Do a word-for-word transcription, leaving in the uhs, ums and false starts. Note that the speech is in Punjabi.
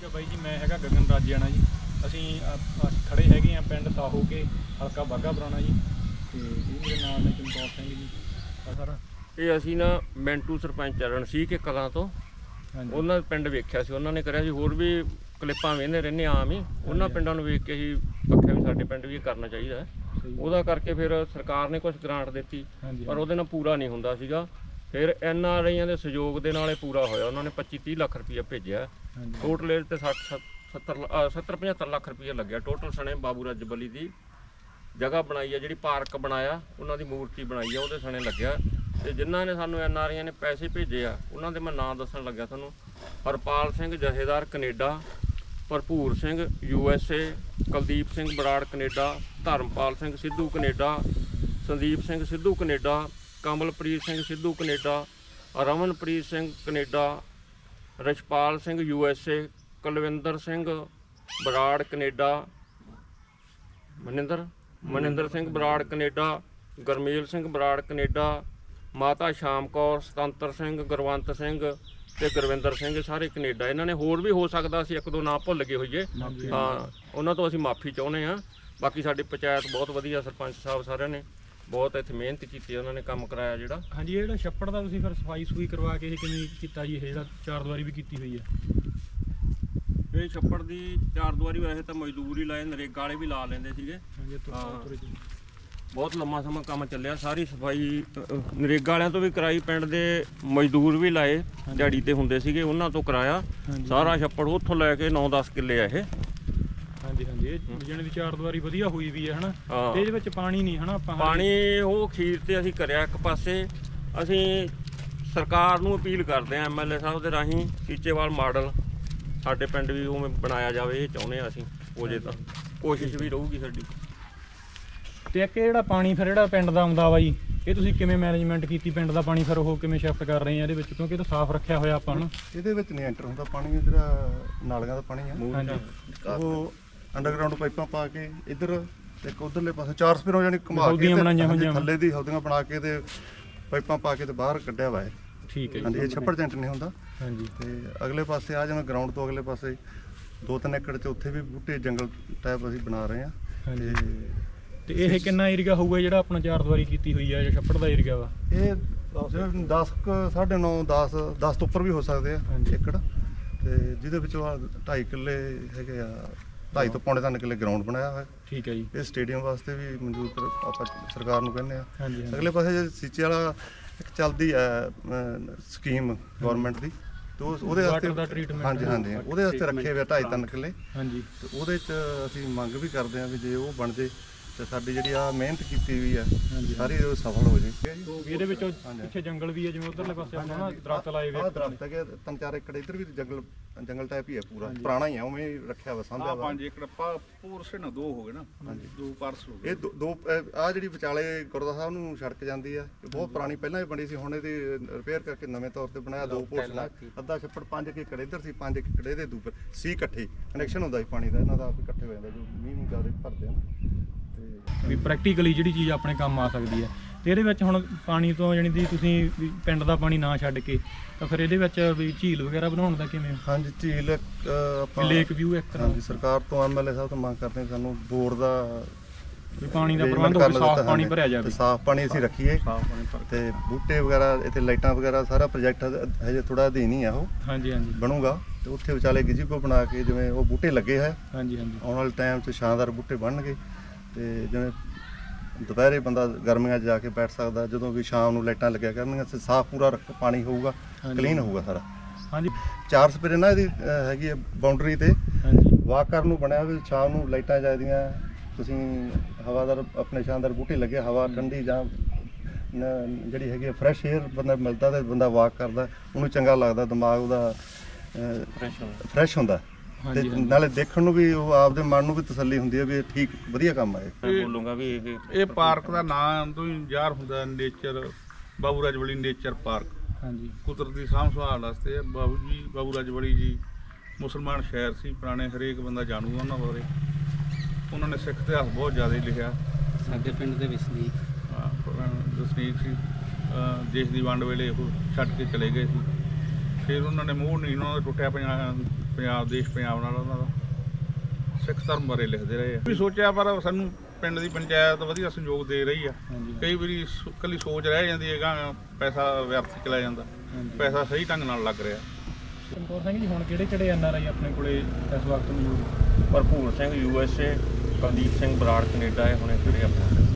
ठीक है भाई जी, मैं हैगा गगन राजाना जी। असी खड़े हैगे हाँ पिंड साहो के हल्का बाघा पुराना जी। तो मेरे नाल ने चमकौर सिंह जी सर, ये असी ना मैंटू सरपंच रणसी के कलां तो उन्होंने पिंड वेख्या सी, उन्होंने करिया सी। होर भी क्लिप्पां वेंदे रहने आम ही, उन्होंने पिंडों नूं वेख के ही आख्या भी साडे पिंड भी करना चाहिए। ਉਹਦਾ ਕਰਕੇ ਫਿਰ ਸਰਕਾਰ ਨੇ ਕੁਝ ਗ੍ਰਾਂਟ ਦਿੱਤੀ ਪਰ ਉਹਦੇ ਨਾਲ ਪੂਰਾ ਨਹੀਂ ਹੁੰਦਾ ਸੀਗਾ। ਫਿਰ ਐਨ ਆਰ ਆਈਆਂ ਦੇ ਸਹਿਯੋਗ ਦੇ ਨਾਲ ਇਹ ਪੂਰਾ ਹੋਇਆ। ਉਹਨਾਂ ਨੇ ਪੱਚੀ ਤੀਹ ਲੱਖ ਰੁਪਏ ਭੇਜਿਆ ਟੋਟਲ। ਇਹਦੇ ਤੇ ਸੱਠ ਸੱਤਰ ਪਝੱਤਰ ਲੱਖ ਰੁਪਏ ਲੱਗਿਆ ਟੋਟਲ। ਸਣੇ ਬਾਬੂ ਰਾਜਵਲੀ ਦੀ ਜਗ੍ਹਾ ਬਣਾਈ ਆ, ਜਿਹੜੀ ਪਾਰਕ ਬਣਾਇਆ, ਉਹਨਾਂ ਦੀ ਮੂਰਤੀ ਬਣਾਈ ਆ, ਉਹਦੇ ਸਣੇ ਲੱਗਿਆ। ਤੇ ਜਿਨ੍ਹਾਂ ਨੇ ਸਾਨੂੰ ਐਨ ਆਰ ਆਈਆਂ ਨੇ ਪੈਸੇ ਭੇਜੇ ਆ, ਉਹਨਾਂ ਦੇ ਮੈਂ ਨਾਂ ਦੱਸਣ ਲੱਗਿਆ ਤੁਹਾਨੂੰ। ਹਰਪਾਲ ਸਿੰਘ ਜਥੇਦਾਰ Canada, Bharpur Singh U S A, Kuldeep Singh Brar Canada, Dharampal Singh Sidhu Canada, Sandeep Singh Sidhu Canada, Kamalpreet Singh Sidhu Canada, Ramanpreet Singh Canada, Rachpal Singh U S A, Kulwinder Singh Brar Canada, Maninder Maninder Singh Brar Canada, Gurmel Singh Brar Canada, ਮਾਤਾ ਸ਼ਾਮ ਕੌਰ, ਸੁਤੰਤਰ ਸਿੰਘ, ਗੁਰਵੰਤ ਸਿੰਘ ਤੇ ਗੁਰਵਿੰਦਰ ਸਿੰਘ ਸਾਰੇ ਕੈਨੇਡਾ। ਇਹਨਾਂ ਨੇ ਹੋਰ ਵੀ ਹੋ ਸਕਦਾ ਸੀ ਇੱਕ ਦੋ ਨਾਂ ਭੁੱਲ ਗਏ ਹੋਈਏ, ਹਾਂ ਉਹਨਾਂ ਤੋਂ ਅਸੀਂ ਮਾਫੀ ਚਾਹੁੰਦੇ ਹਾਂ। ਬਾਕੀ ਸਾਡੀ ਪੰਚਾਇਤ ਬਹੁਤ ਵਧੀਆ, ਸਰਪੰਚ ਸਾਹਿਬ ਸਾਰਿਆਂ ਨੇ ਬਹੁਤ ਇੱਥੇ ਮਿਹਨਤ ਕੀਤੀ, ਉਹਨਾਂ ਨੇ ਕੰਮ ਕਰਾਇਆ ਜਿਹੜਾ। ਹਾਂਜੀ, ਇਹ ਜਿਹੜਾ ਛੱਪੜ ਦਾ ਤੁਸੀਂ ਫਿਰ ਸਫਾਈ ਸੂਈ ਕਰਵਾ ਕੇ ਇਹ ਕਿਵੇਂ ਕੀਤਾ ਜੀ? ਇਹ ਜਿਹੜਾ ਚਾਰ ਦੀਵਾਰੀ ਵੀ ਕੀਤੀ ਹੋਈ ਹੈ, ਇਹ ਛੱਪੜ ਦੀ ਚਾਰ ਦੀਵਾਰੀ ਵੈਸੇ ਤਾਂ ਮਜ਼ਦੂਰ ਹੀ ਲਾਏ, ਨਰੇਗਾ ਵਾਲੇ ਵੀ ਲਾ ਲੈਂਦੇ ਸੀਗੇ। ਬਹੁਤ ਲੰਮਾ ਸਮਾਂ ਕੰਮ ਚੱਲਿਆ। ਸਾਰੀ ਸਫਾਈ ਨਰੇਗਾ ਵਾਲਿਆਂ ਤੋਂ ਵੀ ਕਰਾਈ, ਪਿੰਡ ਦੇ ਮਜ਼ਦੂਰ ਵੀ ਲਾਏ ਦਿਹਾੜੀ ਤੇ ਹੁੰਦੇ ਸੀਗੇ, ਉਹਨਾਂ ਤੋਂ ਕਰਾਇਆ ਸਾਰਾ ਛੱਪੜ। ਉੱਥੋਂ ਲੈ ਕੇ ਨੌ ਦਸ ਕਿੱਲੇ ਆ ਇਹ। ਹਾਂਜੀ ਹਾਂਜੀ, ਇਹ ਜਾਣੀ ਦੀ ਚਾਰ ਦੀਵਾਰੀ ਵਧੀਆ ਹੋਈ ਵੀ ਹੈ ਹਨਾ। ਤੇ ਇਹਦੇ ਵਿੱਚ ਪਾਣੀ ਨਹੀਂ ਹਨਾ, ਆਪਾਂ ਪਾਣੀ ਉਹ ਖੀਰ ਤੇ ਅਸੀਂ ਕਰਿਆ ਇੱਕ ਪਾਸੇ। ਅਸੀਂ ਸਰਕਾਰ ਨੂੰ ਅਪੀਲ ਕਰਦੇ ਹਾਂ ਐਮ ਐਲ ਏ ਸਾਹਿਬ ਦੇ ਰਾਹੀਂ, ਸੀਚੇਵਾਲ ਮਾਡਲ ਸਾਡੇ ਪਿੰਡ ਵੀ ਉਵੇਂ ਬਣਾਇਆ ਜਾਵੇ, ਇਹ ਚਾਹੁੰਦੇ ਹਾਂ ਅਸੀਂ। ਹੋ ਜੇ ਤਾਂ ਕੋਸ਼ਿਸ਼ ਵੀ ਰਹੂਗੀ ਸਾਡੀ। ਤੇ ਇੱਕ ਜਿਹੜਾ ਪਾਣੀ ਫਿਰ ਜਿਹੜਾ ਪਿੰਡ ਦਾ ਆਉਂਦਾ ਵਾ ਜੀ, ਇਹ ਤੁਸੀਂ ਕਿਵੇਂ ਮੈਨੇਜਮੈਂਟ ਕੀਤੀ ਪਿੰਡ ਦਾ ਪਾਣੀ? ਫਿਰ ਉਹ ਕਿਵੇਂ ਸ਼ਿਫਟ ਕਰ ਰਹੇ ਆ ਇਹਦੇ ਵਿੱਚ, ਕਿਉਂਕਿ ਇਹ ਤਾਂ ਸਾਫ਼ ਰੱਖਿਆ ਹੋਇਆ ਆਪਾਂ ਨੂੰ। ਇਹਦੇ ਵਿੱਚ ਨਹੀਂ ਐਂਟਰ ਹੁੰਦਾ ਪਾਣੀ, ਜਿਹੜਾ ਨਾਲੀਆਂ ਦਾ ਪਾਣੀ ਆ ਉਹ ਅੰਡਰਗਰਾਊਂਡ ਪਾਈਪਾਂ ਪਾ ਕੇ ਇੱਧਰ ਤੇ ਉਧਰਲੇ ਪਾਸੇ ਚਾਰ ਸਪਿਰੋਂ ਯਾਨੀ ਘੁਮਾ ਕੇ ਥੱਲੇ ਦੀ ਹੌਦੀਆਂ ਬਣਾ ਕੇ ਤੇ ਪਾਈਪਾਂ ਪਾ ਕੇ ਤੇ ਬਾਹਰ ਕੱਢਿਆ ਵਾ। ਠੀਕ ਹੈ ਜੀ, ਇਹ ਛੱਪੜ ਚ ਐਂਟਰ ਨਹੀਂ ਹੁੰਦਾ। ਹਾਂਜੀ, ਤੇ ਅਗਲੇ ਪਾਸੇ ਆ ਜਿਵੇਂ ਗਰਾਊਂਡ ਤੋਂ ਅਗਲੇ ਪਾਸੇ ਦੋ ਤਿੰਨ ਏਕੜ ਚ ਉੱਥੇ ਵੀ ਬੂਟੇ ਜੰਗਲ ਟਾਈਪ ਅਸੀਂ ਬਣਾ ਰਹੇ ਆ। ਤੇ ਤੇ ਇਹ ਕਿੰਨਾ ਏਰੀਆ ਹੋਊਗਾ ਜਿਹੜਾ ਆਪਣਾ ਚਾਰ ਦੀਵਾਰੀ ਕੀਤੀ ਹੋਈ ਆ, ਜਿਹੜਾ ਛੱਪੜ ਦਾ ਏਰੀਆ ਵਾ? ਇਹ ਦਸ ਸਾਢੇ ਨੌ ਦਸ ਤੋਂ ਉੱਪਰ ਵੀ ਹੋ ਸਕਦੇ ਆ ਏਕੜ। ਤੇ ਜਿਹਦੇ ਵਿੱਚ ਢਾਈ ਕਿੱਲੇ ਹੈਗੇ ਆ, ਢਾਈ ਤੋਂ ਪੌਣੇ ਤਿੰਨ ਕਿੱਲੇ ਗਰਾਊਂਡ ਬਣਾਇਆ ਹੋਇਆ। ਠੀਕ ਹੈ ਜੀ, ਇਹ ਸਟੇਡੀਅਮ ਵਾਸਤੇ ਵੀ ਮਨਜ਼ੂਰ ਆਪਾਂ ਸਰਕਾਰ ਨੂੰ ਕਹਿੰਦੇ ਆ। ਅਗਲੇ ਪਾਸੇ ਜੇ ਸੀਚੇ ਵਾਲਾ ਇੱਕ ਚੱਲਦੀ ਹੈ ਸਕੀਮ ਗੌਰਮੈਂਟ ਦੀ, ਤੇ ਉਹਦੇ ਵਾਸਤੇ ਹਾਂਜੀ ਹਾਂਜੀ ਉਹਦੇ ਵਾਸਤੇ ਰੱਖੇ ਹੋਏ ਢਾਈ ਤਿੰਨ ਕਿੱਲੇ। ਹਾਂਜੀ, ਤੇ ਉਹਦੇ 'ਚ ਅਸੀਂ ਮੰਗ ਵੀ ਕਰਦੇ ਹਾਂ ਵੀ ਜੇ ਉਹ ਬਣ ਜੇ ਤੇ ਸਾਡੀ ਜਿਹੜੀ ਆ ਮਿਹਨਤ ਕੀਤੀ ਹੋਈ ਆ ਸਾਰੀ ਉਹ ਸਫਲ ਹੋ ਜਾਵੇ। ਇਹਦੇ ਵਿੱਚੋਂ ਪਿੱਛੇ ਜੰਗਲ ਵੀ ਹੈ, ਜਿਵੇਂ ਉਧਰਲੇ ਪਾਸੇ ਆਪਾਂ ਨਾ ਦਰਖਤ ਲਾਏ ਹੋਏ ਆ, ਦਰਖਤ ਹੈਗੇ ਤਿੰਨ ਚਾਰ ਏਕੜ। ਇੱਧਰ ਵੀ ਜੰਗਲ ਜੰਗਲ ਟਾਈਪ ਹੀ ਹੈ, ਪੂਰਾ ਪੁਰਾਣਾ ਹੀ ਆ, ਉਵੇਂ ਰੱਖਿਆ ਵਾ ਸਾਂਭਿਆ ਵਾ। ਪੰਜ ਏਕੜ ਪੂਰ ਸੇ ਨਾ ਦੋ ਹੋ ਗਏ ਨਾ, ਦੋ ਪਾਰਸਲ ਹੋ ਗਏ। ਇਹ ਦੋ ਆ ਜਿਹੜੀ ਵਿਚਾਲੇ ਗੁਰਦੁਆਰਾ ਸਾਹਿਬ ਨੂੰ ਸੜਕ ਜਾਂਦੀ ਆ, ਬਹੁਤ ਪੁਰਾਣੀ ਪਹਿਲਾਂ ਹੀ ਬਣੀ ਸੀ, ਹੁਣ ਇਹਦੀ ਰਿਪੇਅਰ ਕਰਕੇ ਨਵੇਂ ਤੌਰ ਤੇ ਬਣਾਇਆ। ਦੋ ਪੋਰਸਲ, ਅੱਧਾ ਛੱਪੜ ਪੰਜ ਏਕੜ ਇੱਧਰ ਸੀ, ਪੰਜ ਏਕੜ ਇਹਦੇ ਦੂਪਰ ਸੀ। ਇਕੱਠੇ ਕਨੈਕਸ਼ਨ ਹੁੰਦਾ ਸੀ ਪਾਣੀ ਦਾ, ਇਹਨਾਂ ਦਾ ਇਕੱਠੇ ਹੋ ਜਾਂਦਾ ਜੋ ਮੀਂਹ ਨੂੰ ਜ਼ਿਆਦਾ ਭਰਦੇ ਆ ਵੀ ਪ੍ਰੈਕਟੀਕਲੀ ਜਿਹੜੀ ਚੀਜ਼ ਆਪਣੇ ਕੰਮ ਆ ਸਕਦੀ ਹੈ। ਤੇ ਇਹਦੇ ਵਿੱਚ ਹੁਣ ਪਾਣੀ ਤੋਂ ਜਾਣੀ ਦੀ ਤੁਸੀਂ ਪਿੰਡ ਦਾ ਪਾਣੀ ਨਾ ਛੱਡ ਕੇ ਤਾਂ ਫਿਰ ਇਹਦੇ ਵਿੱਚ ਵੀ ਝੀਲ ਵਗੈਰਾ ਬਣਾਉਣ ਦਾ ਕਿਵੇਂ? ਹਾਂਜੀ, ਝੀਲ ਆਪਾਂ ਲੇਕ ਵਿਊ ਇੱਕ ਤਰ੍ਹਾਂ ਦੀ ਸਰਕਾਰ ਤੋਂ ਐਮ ਐਲ ਏ ਸਾਹਿਬ ਤੋਂ ਮੰਗ ਕਰਦੇ ਸਾਨੂੰ ਬੋਰ ਦਾ ਵੀ ਪਾਣੀ ਦਾ ਪ੍ਰਬੰਧ ਹੋਵੇ, ਸਾਫ਼ ਪਾਣੀ ਭਰਿਆ ਜਾਵੇ, ਸਾਫ਼ ਪਾਣੀ ਅਸੀਂ ਰੱਖੀਏ। ਤੇ ਬੂਟੇ ਵਗੈਰਾ ਇੱਥੇ ਲਾਈਟਾਂ ਵਗੈਰਾ ਸਾਰਾ ਪ੍ਰੋਜੈਕਟ ਹਜੇ ਥੋੜਾ ਅਧੀਨ ਹੀ ਆ ਉਹ। ਹਾਂਜੀ ਹਾਂਜੀ, ਬਣੂਗਾ। ਤੇ ਉੱਥੇ ਵਿਚਾਲੇ ਗਿਜੀਪੋ ਬਣਾ ਕੇ ਜਿਵੇਂ ਉਹ ਬੂਟੇ ਲੱਗੇ ਹੈ। ਹਾਂਜੀ ਹਾਂਜੀ, ਆਉਣ ਵਾਲੇ ਟਾਈਮ 'ਚ ਸ਼ਾਨਦਾਰ ਬੂਟੇ ਬਣਨਗੇ। ਤੇ ਜਿਵੇਂ ਦੁਪਹਿਰੇ ਬੰਦਾ ਗਰਮੀਆਂ 'ਚ ਜਾ ਕੇ ਬੈਠ ਸਕਦਾ, ਜਦੋਂ ਵੀ ਸ਼ਾਮ ਨੂੰ ਲਾਈਟਾਂ ਲੱਗਿਆ ਕਰਨਗੀਆਂ। ਸਾਫ਼ ਪੂਰਾ ਰੱਖ ਪਾਣੀ ਹੋਊਗਾ, ਕਲੀਨ ਹੋਊਗਾ ਸਾਰਾ। ਹਾਂਜੀ, ਚਾਰ ਸਪਰੇ ਨਾ ਇਹਦੀ ਹੈਗੀ ਹੈ ਬਾਉਂਡਰੀ ਤੇ। ਹਾਂਜੀ, ਵਾਕ ਕਰਨ ਨੂੰ ਬਣਿਆ ਵੀ ਸ਼ਾਮ ਨੂੰ ਲਾਈਟਾਂ ਜਾਇਦੀਆਂ, ਤੁਸੀਂ ਹਵਾਦਾਰ ਆਪਣੇ ਸ਼ਾਨਦਾਰ ਬੂਟੇ ਲੱਗੇ, ਹਵਾ ਠੰਡੀ ਜਾਂ ਜਿਹੜੀ ਹੈਗੀ ਫਰੈਸ਼ ਏਅਰ ਬੰਦਾ ਮਿਲਦਾ ਤੇ ਬੰਦਾ ਵਾਕ ਕਰਦਾ, ਉਹਨੂੰ ਚੰਗਾ ਲੱਗਦਾ, ਦਿਮਾਗ ਉਹਦਾ ਫਰੈਸ਼ ਹੁੰਦਾ। ਤੇ ਨਾਲੇ ਦੇਖਣ ਨੂੰ ਵੀ ਉਹ ਆਪਦੇ ਮਨ ਨੂੰ ਵੀ ਤਸੱਲੀ ਹੁੰਦੀ ਹੈ ਵੀ ਠੀਕ ਵਧੀਆ ਕੰਮ ਆ। ਇਹ ਬੋਲੂੰਗਾ ਵੀ ਇਹ ਇਹ ਪਾਰਕ ਦਾ ਨਾਮ ਤੋਂ ਹੀ ਜ਼ਾਹਰ ਹੁੰਦਾ, nature Babu Rajwali nature park. ਹਾਂਜੀ, ਕੁਦਰਤੀ ਸਾਂਭ ਸੰਭਾਲ ਵਾਸਤੇ ਬਾਬੂ ਜੀ ਬਾਬੂ ਰਾਜਵਲੀ ਜੀ ਮੁਸਲਮਾਨ ਸ਼ਾਇਰ ਸੀ ਪੁਰਾਣੇ, ਹਰੇਕ ਬੰਦਾ ਜਾਣੂ ਉਹਨਾਂ ਬਾਰੇ। ਉਹਨਾਂ ਨੇ ਸਿੱਖ ਇਤਿਹਾਸ ਬਹੁਤ ਜ਼ਿਆਦਾ ਲਿਖਿਆ। ਸਾਡੇ ਪਿੰਡ ਦੇ ਵਸਨੀਕ ਵਸਨੀਕ ਸੀ, ਦੇਸ਼ ਦੀ ਵੰਡ ਵੇਲੇ ਉਹ ਛੱਡ ਕੇ ਚਲੇ ਗਏ ਸੀ। ਫਿਰ ਉਹਨਾਂ ਨੇ ਮੋਹ ਨਹੀਂ ਉਹਨਾਂ ਦਾ ਟੁੱਟਿਆ ਪੰਜਾਬ ਦੇਸ਼ ਪੰਜਾਬ ਨਾਲ ਉਹਨਾਂ ਦਾ ਸਿੱਖ ਧਰਮ ਬਾਰੇ ਲਿਖਦੇ ਰਹੇ ਆ। ਵੀ ਸੋਚਿਆ ਪਰ ਸਾਨੂੰ ਪਿੰਡ ਦੀ ਪੰਚਾਇਤ ਵਧੀਆ ਸਹਿਯੋਗ ਦੇ ਰਹੀ ਆ। ਕਈ ਵਾਰੀ ਇਕੱਲੀ ਸੋਚ ਰਹਿ ਜਾਂਦੀ ਹੈਗਾ, ਪੈਸਾ ਵਿਅਰਥ ਚਲਾ ਜਾਂਦਾ, ਪੈਸਾ ਸਹੀ ਢੰਗ ਨਾਲ ਲੱਗ ਰਿਹਾ। ਭਰਪੂਰ ਸਿੰਘ ਜੀ ਹੁਣ ਕਿਹੜੇ ਕਿਹੜੇ ਐਨ ਆਰ ਆਈ ਆਪਣੇ ਕੋਲੇ ਇਸ ਵਕਤ ਮੌਜੂਦ? Bharpur Singh U S A, Kuldeep Singh Brar Canada ਹੈ ਹੁਣੇ ਕਿਹੜੇ ਆਪਣੇ